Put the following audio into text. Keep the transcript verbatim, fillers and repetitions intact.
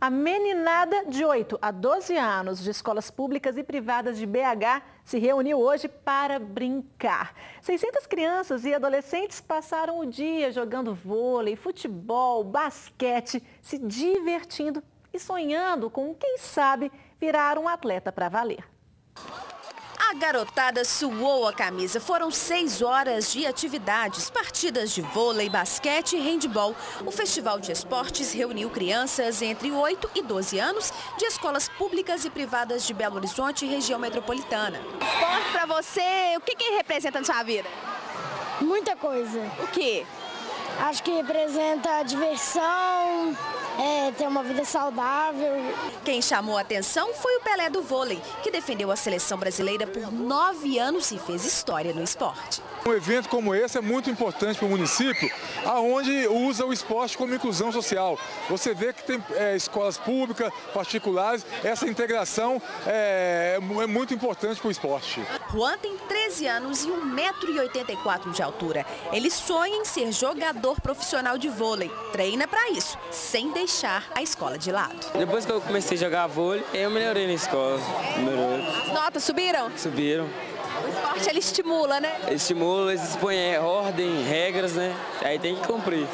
A meninada de oito a doze anos de escolas públicas e privadas de B H se reuniu hoje para brincar. seiscentas crianças e adolescentes passaram o dia jogando vôlei, futebol, basquete, se divertindo e sonhando com, quem sabe, virar um atleta para valer. A garotada suou a camisa. Foram seis horas de atividades, partidas de vôlei, basquete e handebol. O Festival de Esportes reuniu crianças entre oito e doze anos de escolas públicas e privadas de Belo Horizonte e região metropolitana. Esporte para você, o que, que representa na sua vida? Muita coisa. O quê? Acho que representa diversão, é, ter uma vida saudável. Quem chamou a atenção foi o Pelé do Vôlei, que defendeu a seleção brasileira por nove anos e fez história no esporte. Um evento como esse é muito importante para o município, onde usa o esporte como inclusão social. Você vê que tem é, escolas públicas, particulares, essa integração é, é muito importante para o esporte. Juan tem treze anos e um metro e oitenta e quatro de altura. Ele sonha em ser jogador profissional de vôlei, treina para isso, sem deixar a escola de lado. Depois que eu comecei a jogar vôlei, eu melhorei na escola. Melhorei. As notas subiram? Subiram. O esporte, ele estimula, né? Estimula, eles expõem ordem, regras, né? Aí tem que cumprir.